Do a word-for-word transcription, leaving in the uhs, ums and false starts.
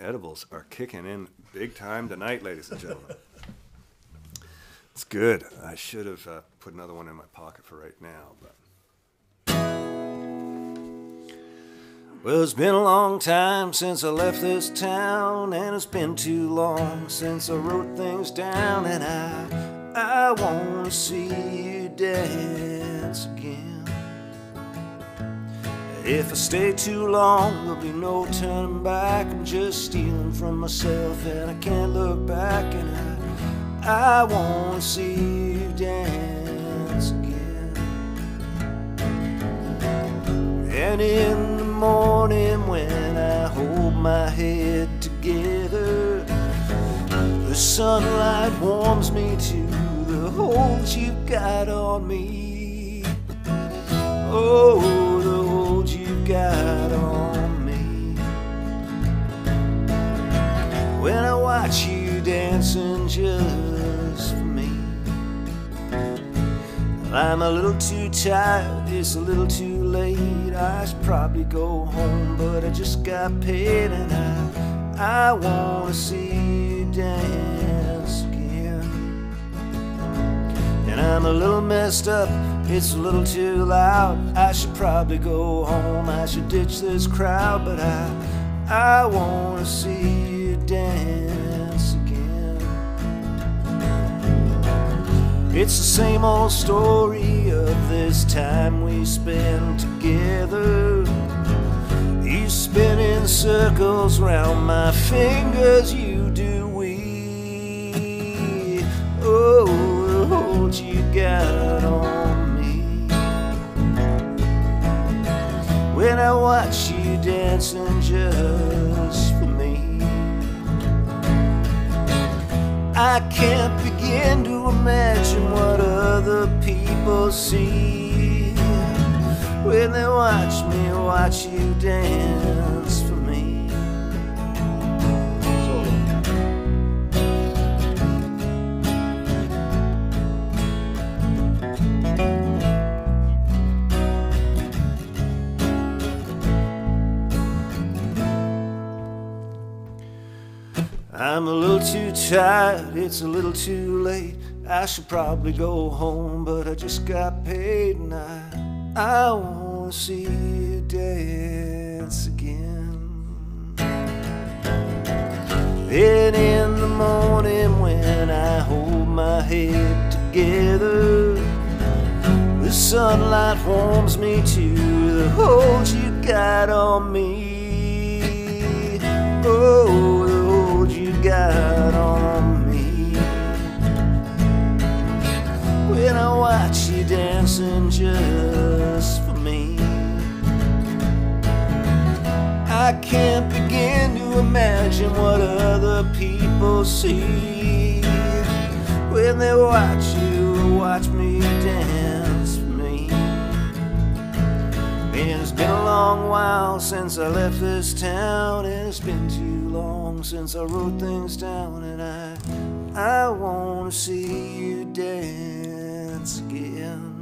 edibles are kicking in big time tonight, ladies and gentlemen. It's good. I should have uh, put another one in my pocket for right now. But. Well, it's been a long time since I left this town, and it's been too long since I wrote things down, and I, I want to see you dance again. If I stay too long, there'll be no turning back. I'm just stealing from myself, and I can't look back, and I, I want to see you dance again. And in the morning when I hold my head together, the sunlight warms me to the hold you've got on me. Oh, the hold you've got on me. When I watch you dancing just for me, I'm a little too tired, it's a little too late, I should probably go home, but I just got paid, and I, I want to see you dance again. And I'm a little messed up, it's a little too loud, I should probably go home, I should ditch this crowd, but I, I want to see you dance again. It's the same old story of this time we spend together. You spin in circles round my fingers, you do we. Oh, the hold you got on me. When I watch you dancing just for me, I can't begin to imagine what other people see when they watch me, watch you dance for me. I'm a little too tired, it's a little too late, I should probably go home, but I just got paid, and I, I wanna see you dance again. Then in the morning when I hold my head together, the sunlight warms me to the hold you got on me. Oh, got on me. When I watch you dancing just for me, I can't begin to imagine what other people see when they watch you, watch me dance for me. Man, it's been a long while since I left this town, and it's been too long since I wrote things down, and I, I wanna see you dance again.